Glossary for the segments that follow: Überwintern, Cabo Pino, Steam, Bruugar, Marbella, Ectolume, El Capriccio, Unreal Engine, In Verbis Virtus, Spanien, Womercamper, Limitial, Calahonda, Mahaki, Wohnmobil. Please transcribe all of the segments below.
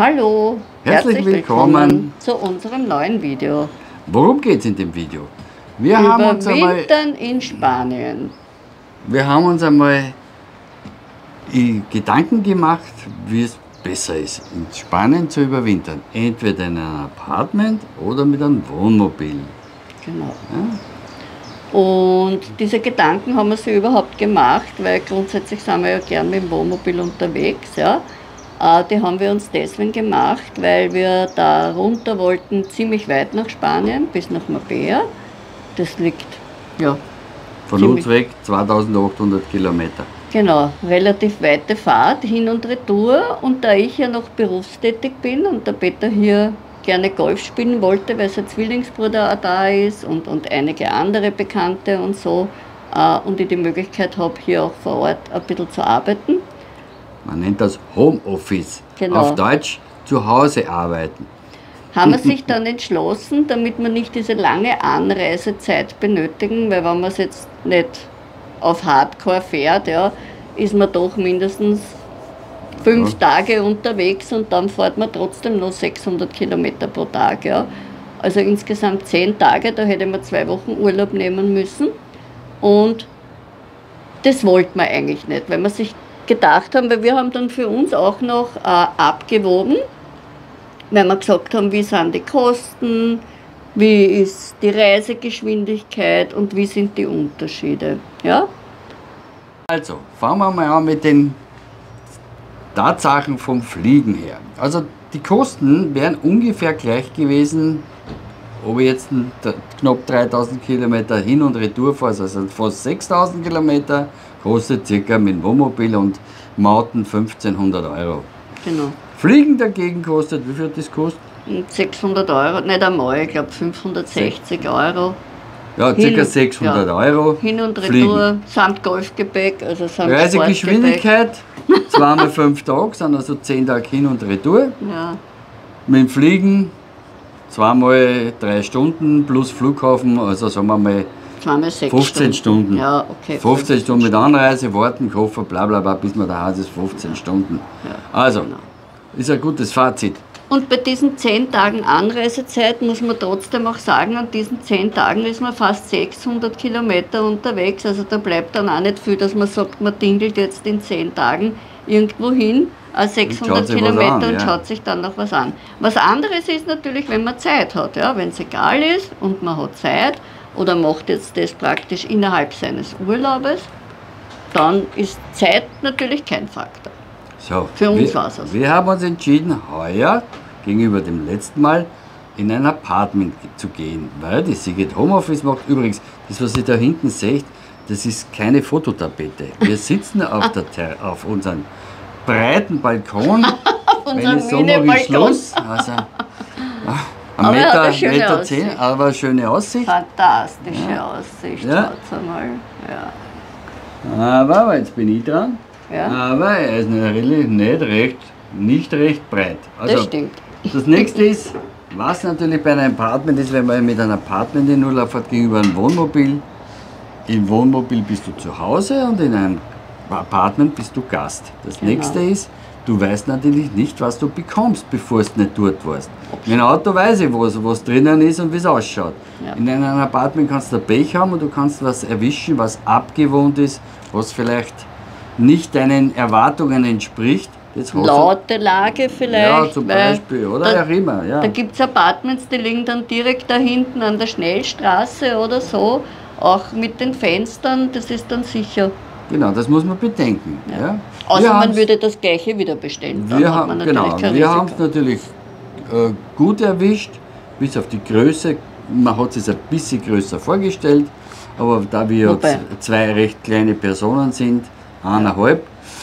Hallo, herzlich willkommen zu unserem neuen Video. Worum geht es in dem Video? Überwintern in Spanien. Wir haben uns einmal Gedanken gemacht, wie es besser ist, in Spanien zu überwintern. Entweder in einem Apartment oder mit einem Wohnmobil. Genau. Ja? Und diese Gedanken haben wir sie überhaupt gemacht, weil grundsätzlich sind wir ja gern mit dem Wohnmobil unterwegs. Ja? Die haben wir uns deswegen gemacht, weil wir da runter wollten, ziemlich weit nach Spanien, bis nach Marbella. Das liegt ja von uns weg 2800 Kilometer. Genau, relativ weite Fahrt, Hin und Retour. Und da ich ja noch berufstätig bin und der Peter hier gerne Golf spielen wollte, weil sein Zwillingsbruder auch da ist und einige andere Bekannte und so, und ich die Möglichkeit habe, hier auch vor Ort ein bisschen zu arbeiten. Man nennt das Homeoffice, genau. Auf Deutsch zu Hause arbeiten. Haben wir sich dann entschlossen, damit wir nicht diese lange Anreisezeit benötigen, weil wenn man es jetzt nicht auf Hardcore fährt, ja, ist man doch mindestens 5 Tage unterwegs und dann fährt man trotzdem nur 600 Kilometer pro Tag. Ja. Also insgesamt 10 Tage, da hätte man 2 Wochen Urlaub nehmen müssen. Und das wollte man eigentlich nicht, weil man sich gedacht haben, weil wir haben dann für uns auch noch abgewogen, weil wir gesagt haben, wie sind die Kosten, wie ist die Reisegeschwindigkeit und wie sind die Unterschiede. Ja? Also, fangen wir mal an mit den Tatsachen vom Fliegen her. Also die Kosten wären ungefähr gleich gewesen, ob ich jetzt knapp 3000 Kilometer hin und retour fahre, also fast 6000 Kilometer, kostet circa mit Wohnmobil und Mauten 1500 €. Genau. Fliegen dagegen kostet, wie viel hat das kostet? 600 €, nicht einmal, ich glaube 560 €. Ja, circa 600 €. Hin und Retour, samt Golfgepäck, also samt Reisegeschwindigkeit, 2 mal 5 Tage, sind also 10 Tage hin und retour. Ja. Mit dem Fliegen 2 mal 3 Stunden plus Flughafen, also sagen wir mal 15 Stunden. Ja, okay, 15 Stunden mit Anreise, Warten, Koffer, bla bla bla, bis man daheim ist, 15 Stunden. Ja, also, genau. Ist ein gutes Fazit. Und bei diesen 10 Tagen Anreisezeit muss man trotzdem auch sagen, an diesen 10 Tagen ist man fast 600 Kilometer unterwegs, also da bleibt dann auch nicht viel, dass man sagt, man tingelt jetzt in 10 Tagen irgendwo hin, 600 Kilometer an, und schaut sich dann noch was an. Was anderes ist natürlich, wenn man Zeit hat, ja, wenn es egal ist und man hat Zeit, oder macht jetzt das praktisch innerhalb seines Urlaubes, dann ist Zeit natürlich kein Faktor. So, für uns war es das. Wir haben uns entschieden, heuer gegenüber dem letzten Mal in ein Apartment zu gehen, weil die Sigrid Homeoffice macht. Übrigens, das, was ihr da hinten seht, das ist keine Fototapete. Wir sitzen auf unserem breiten Balkon, wenn es so mal Schluss. Also, aber Meter 10, aber eine schöne Aussicht. Fantastische Aussicht, schaut's einmal. Ja. Aber jetzt bin ich dran. Ja. Aber er ist nicht recht breit. Also, das stimmt. Das nächste ist, was natürlich bei einem Apartment ist, wenn man mit einem Apartment in Urlaub fährt gegenüber einem Wohnmobil. Im Wohnmobil bist du zu Hause und in einem Apartment bist du Gast. Das nächste ist, du weißt natürlich nicht, was du bekommst, bevor es nicht dort warst. In einem Auto weiß ich, was drinnen ist und wie es ausschaut. Ja. In einem Apartment kannst du Pech haben und du kannst was erwischen, was abgewohnt ist, was vielleicht nicht deinen Erwartungen entspricht. Laute Lage vielleicht. Ja, zum Beispiel, oder? Da, immer, ja. Da gibt es Apartments, die liegen dann direkt da hinten an der Schnellstraße oder so, auch mit den Fenstern, das ist dann sicher. Genau, das muss man bedenken. Ja. Ja. Außer man würde das Gleiche wieder bestellen. Wir haben es natürlich gut erwischt, bis auf die Größe. Man hat es ein bisschen größer vorgestellt, aber da wir zwei recht kleine Personen sind, 1,5.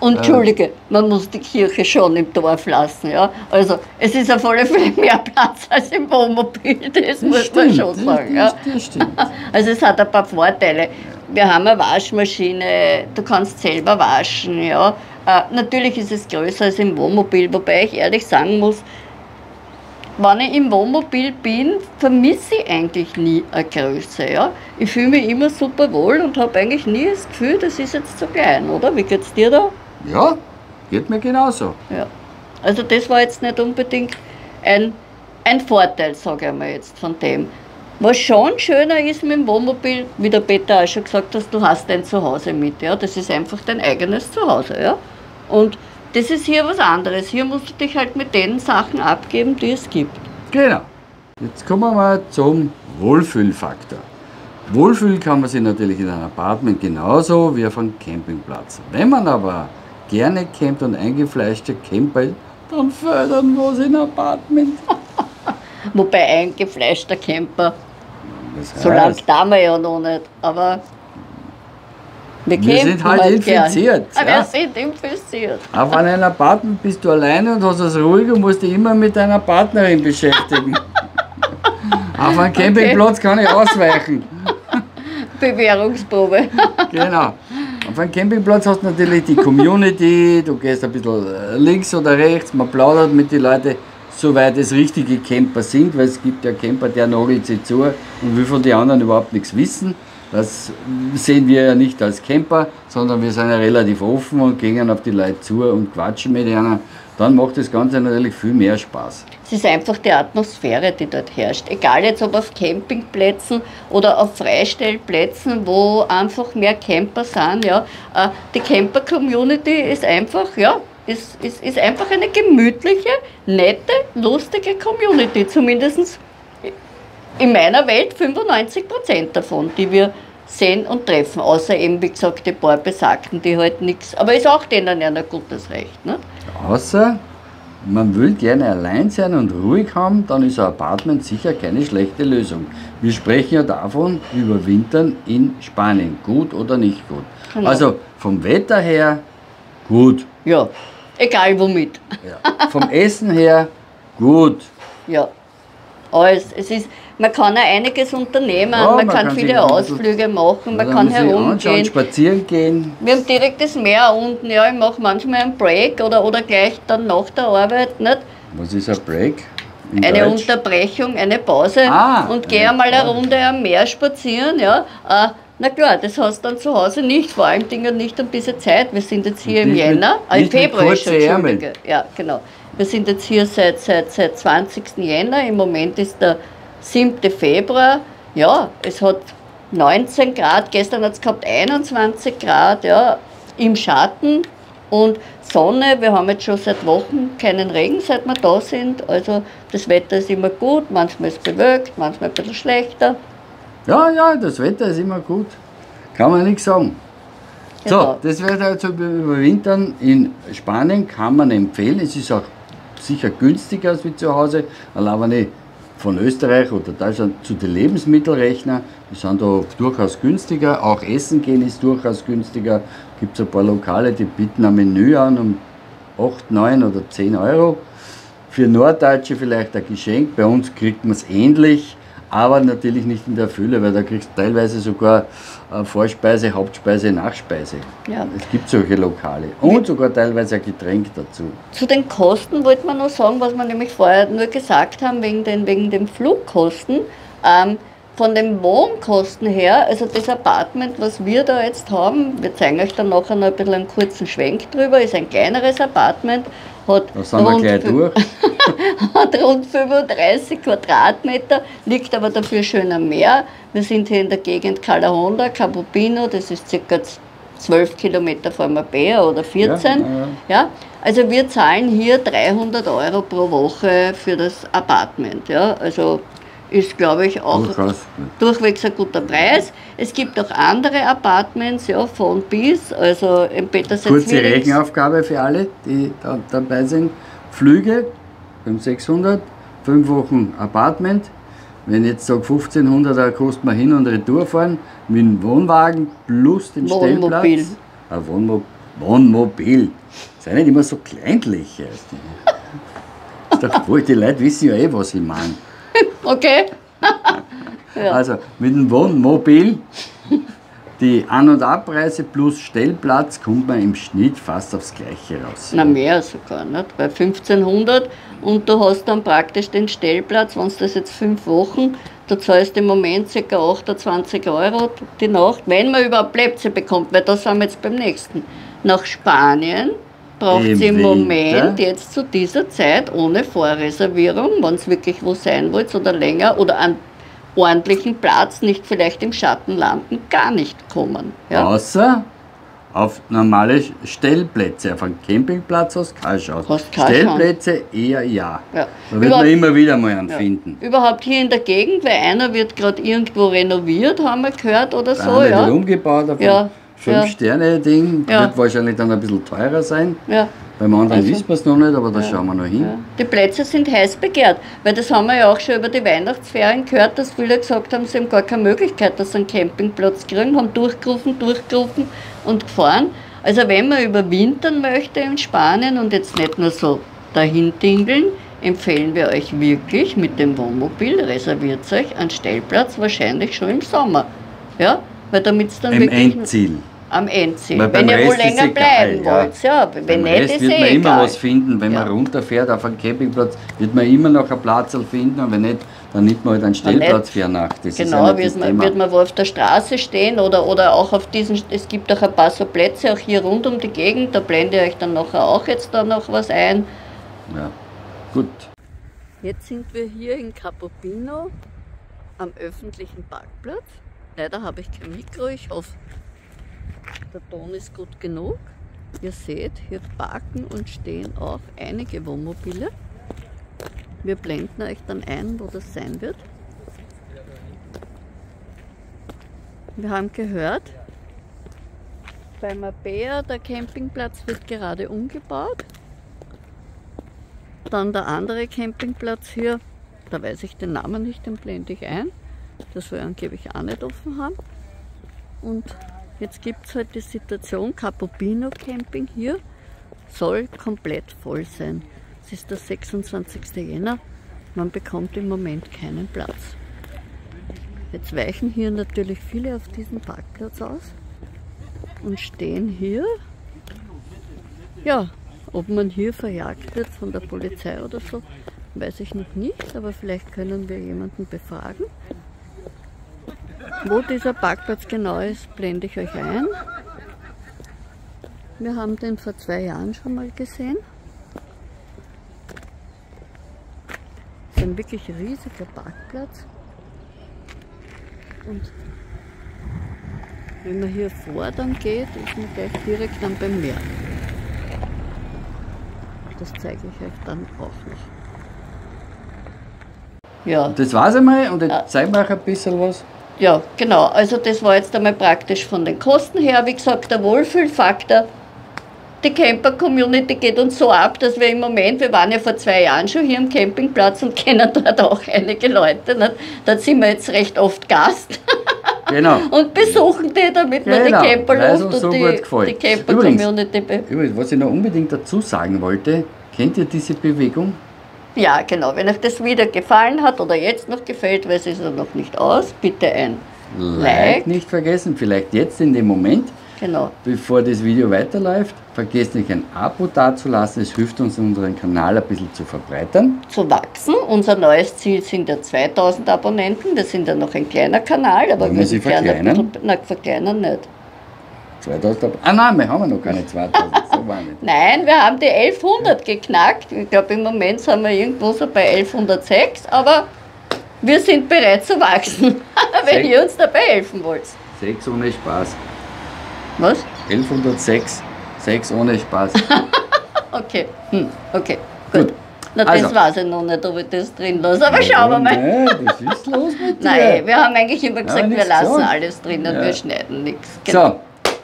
Und entschuldige, man muss die Kirche schon im Dorf lassen. Ja? Also es ist auf alle Fälle mehr Platz als im Wohnmobil, das muss man schon sagen. Ja? Das stimmt. Also es hat ein paar Vorteile. Wir haben eine Waschmaschine, du kannst selber waschen. Ja. Natürlich ist es größer als im Wohnmobil, wobei ich ehrlich sagen muss, wenn ich im Wohnmobil bin, vermisse ich eigentlich nie eine Größe. Ja. Ich fühle mich immer super wohl und habe eigentlich nie das Gefühl, das ist jetzt zu klein, oder? Wie geht's dir da? Ja, geht mir genauso. Ja. Also das war jetzt nicht unbedingt ein Vorteil, sage ich mal jetzt, von dem. Was schon schöner ist mit dem Wohnmobil, wie der Peter auch schon gesagt hat, du hast dein Zuhause mit, ja? Das ist einfach dein eigenes Zuhause, ja? Und das ist hier was anderes, hier musst du dich halt mit den Sachen abgeben, die es gibt. Genau. Jetzt kommen wir mal zum Wohlfühlfaktor. Wohlfühlen kann man sich natürlich in einem Apartment genauso wie auf einem Campingplatz. Wenn man aber gerne campt und eingefleischte Camper, dann fördern wir es in einem Apartment. Wobei eingefleischter Camper, das heißt, so lange tun wir ja noch nicht, aber wir sind halt infiziert. Ja. Wir sind infiziert. Aber in einem Apartment bist du alleine und hast es ruhig und musst dich immer mit deiner Partnerin beschäftigen. Auf einem Campingplatz kann ich ausweichen. Bewährungsprobe. Genau. Auf einem Campingplatz hast du natürlich die Community, du gehst ein bisschen links oder rechts, man plaudert mit den Leuten, soweit es richtige Camper sind, weil es gibt ja Camper, der nagelt sich zu und will von den anderen überhaupt nichts wissen. Das sehen wir ja nicht als Camper, sondern wir sind ja relativ offen und gehen auf die Leute zu und quatschen mit ihnen. Dann macht das Ganze natürlich viel mehr Spaß. Es ist einfach die Atmosphäre, die dort herrscht. Egal jetzt ob auf Campingplätzen oder auf Freistellplätzen, wo einfach mehr Camper sind. Ja. Die Camper-Community ist einfach, ja, ist einfach eine gemütliche, nette, lustige Community. Zumindest in meiner Welt 95% davon, die wir sehen und treffen. Außer eben, wie gesagt, die paar Besagten, die halt nichts. Aber ist auch denen ein gutes Recht. Ne? Außer man will gerne allein sein und ruhig haben, dann ist ein Apartment sicher keine schlechte Lösung. Wir sprechen ja davon, überwintern in Spanien. Gut oder nicht gut. Genau. Also vom Wetter her gut. Ja, egal womit. Ja. Vom Essen her gut. Ja, alles. Es ist, man kann auch einiges unternehmen, ja, man kann viele Ausflüge machen, man kann herumgehen, spazieren gehen. Wir haben direkt das Meer unten, ja, ich mache manchmal einen Break oder gleich dann nach der Arbeit. Nicht? Was ist ein Break? Eine Deutsch? Unterbrechung, eine Pause und gehe einmal eine Runde am Meer spazieren. Ja. Na klar, das hast du dann zu Hause nicht, vor allem Dingen nicht ein bisschen Zeit. Wir sind jetzt hier im Jänner, im Februar schon, Entschuldige. Ja, genau. Wir sind jetzt hier seit 20. Jänner, im Moment ist der 7. Februar. Ja, es hat 19 Grad, gestern hat es gehabt 21 Grad, ja, im Schatten und Sonne. Wir haben jetzt schon seit Wochen keinen Regen, seit wir da sind. Also das Wetter ist immer gut, manchmal ist es bewölkt, manchmal ein bisschen schlechter. Ja, ja, das Wetter ist immer gut. Kann man nichts sagen. Genau. So, das Wetter zum Überwintern in Spanien kann man empfehlen. Es ist auch sicher günstiger als wie zu Hause. Allein wenn ich von Österreich oder Deutschland zu den Lebensmitteln rechne, die sind da durchaus günstiger. Auch Essen gehen ist durchaus günstiger. Gibt es ein paar Lokale, die bieten ein Menü an um 8, 9 oder 10 Euro. Für Norddeutsche vielleicht ein Geschenk. Bei uns kriegt man es ähnlich. Aber natürlich nicht in der Fülle, weil da kriegst du teilweise sogar Vorspeise, Hauptspeise, Nachspeise. Ja. Es gibt solche Lokale und sogar teilweise ein Getränk dazu. Zu den Kosten wollte man noch sagen, was wir nämlich vorher nur gesagt haben, wegen den Flugkosten. Von den Wohnkosten her, also das Apartment, was wir da jetzt haben, wir zeigen euch dann nachher noch ein bisschen einen kurzen Schwenk drüber, ist ein kleineres Apartment, hat rund 35 Quadratmeter, liegt aber dafür schön am Meer. Wir sind hier in der Gegend Calahonda, Cabo Pino, das ist ca. 12 Kilometer von Marbella oder 14. Ja. Also wir zahlen hier 300 Euro pro Woche für das Apartment. Ja. Also ist, glaube ich, auch durchwegs ein guter Preis. Es gibt auch andere Apartments, ja, von bis, also im Petersen. Kurze Rechenaufgabe für alle, die da dabei sind. Flüge, 500-600, 5 Wochen Apartment. Wenn ich jetzt sage 1500er kostet man hin und retour fahren, mit dem Wohnwagen plus den Wohnmobil. Stellplatz. Ein Wohnmobil. Sei nicht immer so kleinlich. Ist doch wohl, die Leute wissen ja eh, was ich meine. Okay. Ja. Also mit dem Wohnmobil, die An- und Abreise plus Stellplatz, kommt man im Schnitt fast aufs Gleiche raus. Na, mehr sogar, nicht? Bei 1500 und du hast dann praktisch den Stellplatz, wenn du das jetzt 5 Wochen, da zahlst du im Moment ca. 28 Euro die Nacht, wenn man überhaupt Plätze bekommt, weil da sind wir jetzt beim nächsten. Nach Spanien braucht es im Moment jetzt zu dieser Zeit ohne Vorreservierung, wenn es wirklich wo sein wollt oder länger oder an ordentlichen Platz, nicht vielleicht im Schatten landen, gar nicht kommen. Ja? Außer auf normale Stellplätze, auf einen Campingplatz aus Kaschau. Stellplätze eher ja. Da wird man immer wieder mal einen finden. Überhaupt hier in der Gegend, weil einer wird gerade irgendwo renoviert, haben wir gehört oder so. Einer wird umgebaut auf ein 5-Sterne-Ding, wird wahrscheinlich dann ein bisschen teurer sein. Ja. Beim anderen wissen wir es noch nicht, aber da schauen wir noch hin. Ja. Die Plätze sind heiß begehrt, weil das haben wir ja auch schon über die Weihnachtsferien gehört, dass viele gesagt haben, sie haben gar keine Möglichkeit, dass sie einen Campingplatz kriegen, haben durchgerufen und gefahren. Also wenn man überwintern möchte in Spanien und jetzt nicht nur so dahin dingeln, empfehlen wir euch wirklich mit dem Wohnmobil, reserviert euch einen Stellplatz, wahrscheinlich schon im Sommer. Ja? Weil damit es dann Endziel. Am Endziel, wenn ihr wohl länger bleiben wollt. Ja, wenn nicht, ist wird man immer was finden, wenn man runterfährt auf einen Campingplatz, wird man immer noch einen Platz finden und wenn nicht, dann nimmt man halt einen Stellplatz für eine Nacht. Genau, wird man wohl auf der Straße stehen oder auch auf diesen, es gibt auch ein paar so Plätze, auch hier rund um die Gegend, da blende ich euch dann nachher auch jetzt da noch was ein. Ja, gut. Jetzt sind wir hier in Cabo Pino am öffentlichen Parkplatz. Leider habe ich kein Mikro, ich hoffe, der Ton ist gut genug. Ihr seht, hier parken und stehen auch einige Wohnmobile. Wir blenden euch dann ein, wo das sein wird. Wir haben gehört, bei Marbella, der Campingplatz wird gerade umgebaut. Dann der andere Campingplatz hier, da weiß ich den Namen nicht, den blende ich ein. Das wir angeblich auch nicht offen haben. Und jetzt gibt es halt die Situation, Cabo Pino Camping hier soll komplett voll sein. Es ist der 26. Jänner, man bekommt im Moment keinen Platz. Jetzt weichen hier natürlich viele auf diesen Parkplatz aus und stehen hier. Ja, ob man hier verjagt wird von der Polizei oder so, weiß ich noch nicht, aber vielleicht können wir jemanden befragen. Wo dieser Parkplatz genau ist, blende ich euch ein. Wir haben den vor 2 Jahren schon mal gesehen. Das ist ein wirklich riesiger Parkplatz. Und wenn man hier vor dann geht, ist man gleich direkt dann beim Meer. Das zeige ich euch dann auch noch. Ja. Das war's einmal und jetzt zeigen wir euch ein bisschen was. Ja, genau. Also das war jetzt einmal praktisch von den Kosten her. Wie gesagt, der Wohlfühlfaktor. Die Camper-Community geht uns so ab, dass wir im Moment, wir waren ja vor 2 Jahren schon hier am Campingplatz und kennen dort auch einige Leute. Nicht? Da sind wir jetzt recht oft Gast. Genau. Und besuchen die, damit man die Camperluft und so die Camper-Community... Übrigens, was ich noch unbedingt dazu sagen wollte, kennt ihr diese Bewegung? Ja, genau. Wenn euch das wieder gefallen hat oder jetzt noch gefällt, weil es ist ja noch nicht aus, bitte ein Like. Nicht vergessen, vielleicht jetzt in dem Moment, bevor das Video weiterläuft, vergesst nicht ein Abo dazulassen, es hilft uns, unseren Kanal ein bisschen zu verbreitern. Zu wachsen. Unser neues Ziel sind ja 2000 Abonnenten, wir sind ja noch ein kleiner Kanal, aber wir sind verkleinern nicht. 2000, ah nein, wir haben noch keine 2000, so war nicht. Nein, wir haben die 1100 geknackt. Ich glaube, im Moment sind wir irgendwo so bei 1106, aber wir sind bereit zu wachsen, wenn ihr uns dabei helfen wollt. 6 ohne Spaß. Was? 1106, 6 ohne Spaß. Okay, okay, gut. Na, das weiß ich noch nicht, ob ich das drin lasse, aber schauen wir mal. Nein, das ist los mit dir. Nein, wir haben eigentlich immer gesagt, wir lassen alles drin und wir schneiden nichts. Genau. So.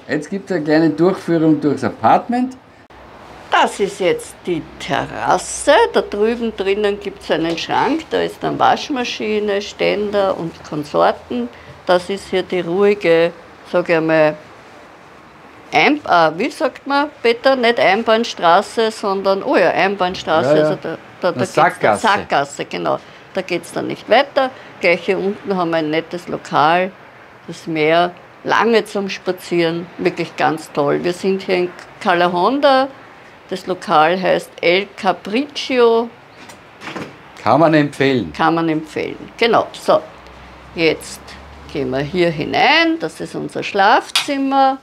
Jetzt gibt es eine kleine Durchführung durchs Apartment. Das ist jetzt die Terrasse. Da drüben drinnen gibt es einen Schrank. Da ist dann Waschmaschine, Ständer und Konsorten. Das ist hier die ruhige, sage ich mal, wie sagt man, Peter? Nicht Einbahnstraße, sondern, oh ja, Einbahnstraße. Ja, ja. Also da Sackgasse. Sackgasse, genau. Da geht es dann nicht weiter. Gleich hier unten haben wir ein nettes Lokal, das Meer. Lange zum Spazieren, wirklich ganz toll. Wir sind hier in Calahonda, das Lokal heißt El Capriccio. Kann man empfehlen. Kann man empfehlen, genau. So, jetzt gehen wir hier hinein, das ist unser Schlafzimmer.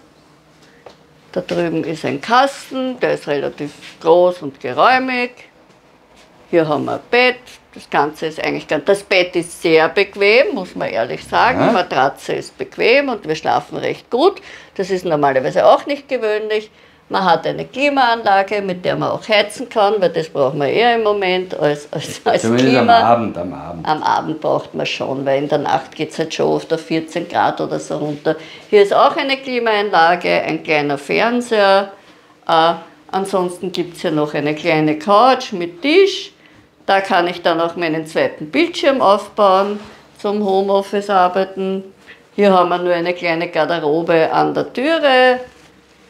Da drüben ist ein Kasten, der ist relativ groß und geräumig. Hier haben wir ein Bett. Das Ganze ist eigentlich ganz. Das Bett ist sehr bequem, muss man ehrlich sagen. Ja. Die Matratze ist bequem und wir schlafen recht gut. Das ist normalerweise auch nicht gewöhnlich. Man hat eine Klimaanlage, mit der man auch heizen kann, weil das braucht man eher im Moment als Klima. Am Abend. Am Abend braucht man schon, weil in der Nacht geht es halt schon oft auf 14 Grad oder so runter. Hier ist auch eine Klimaanlage, ein kleiner Fernseher. Ansonsten gibt es hier noch eine kleine Couch mit Tisch. Da kann ich dann auch meinen zweiten Bildschirm aufbauen, zum Homeoffice arbeiten. Hier haben wir nur eine kleine Garderobe an der Türe.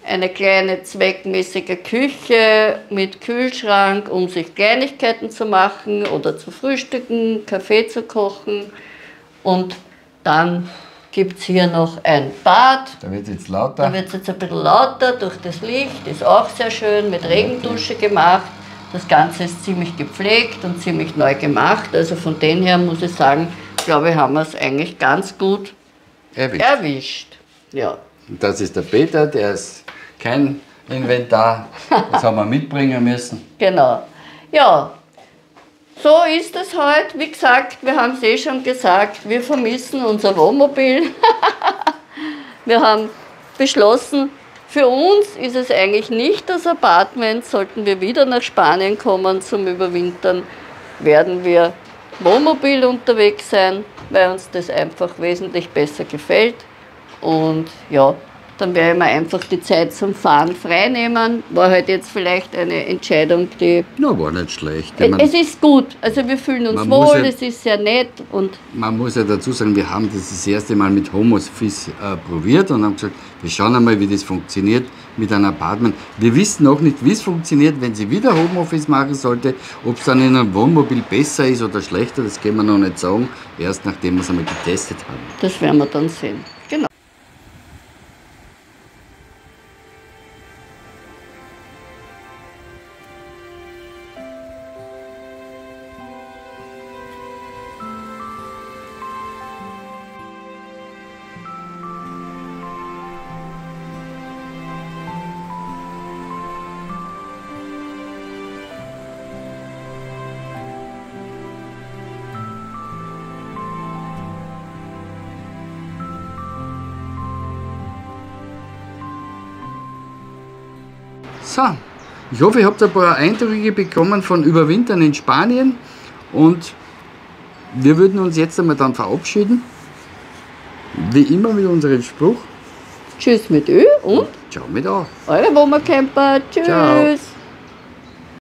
Eine kleine zweckmäßige Küche mit Kühlschrank, um sich Kleinigkeiten zu machen oder zu frühstücken, Kaffee zu kochen. Und dann gibt es hier noch ein Bad. Da wird es jetzt lauter. Da wird es jetzt ein bisschen lauter durch das Licht. Ist auch sehr schön, mit Regendusche gemacht. Das Ganze ist ziemlich gepflegt und ziemlich neu gemacht. Also von dem her muss ich sagen, glaube ich, haben wir es eigentlich ganz gut erwischt. Ja. Und das ist der Peter, der ist kein Inventar, das haben wir mitbringen müssen. Genau. Ja, so ist es heute. Wie gesagt, wir haben es eh schon gesagt, wir vermissen unser Wohnmobil. Wir haben beschlossen, für uns ist es eigentlich nicht das Apartment. Sollten wir wieder nach Spanien kommen zum Überwintern, werden wir Wohnmobil unterwegs sein, weil uns das einfach wesentlich besser gefällt. Und ja, dann werde ich mir einfach die Zeit zum Fahren freinehmen. War halt jetzt vielleicht eine Entscheidung, die... Ja, war nicht schlecht. Es ist gut, also wir fühlen uns wohl, ja, es ist sehr nett und... Man muss ja dazu sagen, wir haben das erste Mal mit Homeoffice probiert und haben gesagt, wir schauen einmal, wie das funktioniert mit einem Apartment. Wir wissen noch nicht, wie es funktioniert, wenn sie wieder Homeoffice machen sollte, ob es dann in einem Wohnmobil besser ist oder schlechter, das können wir noch nicht sagen, erst nachdem wir es einmal getestet haben. Das werden wir dann sehen. Genau. So, ich hoffe, ihr habt ein paar Eindrücke bekommen von Überwintern in Spanien und wir würden uns jetzt einmal dann verabschieden. Wie immer mit unserem Spruch. Tschüss mit Ö und Ciao mit A. Eure Womercamper. Tschüss. Ciao.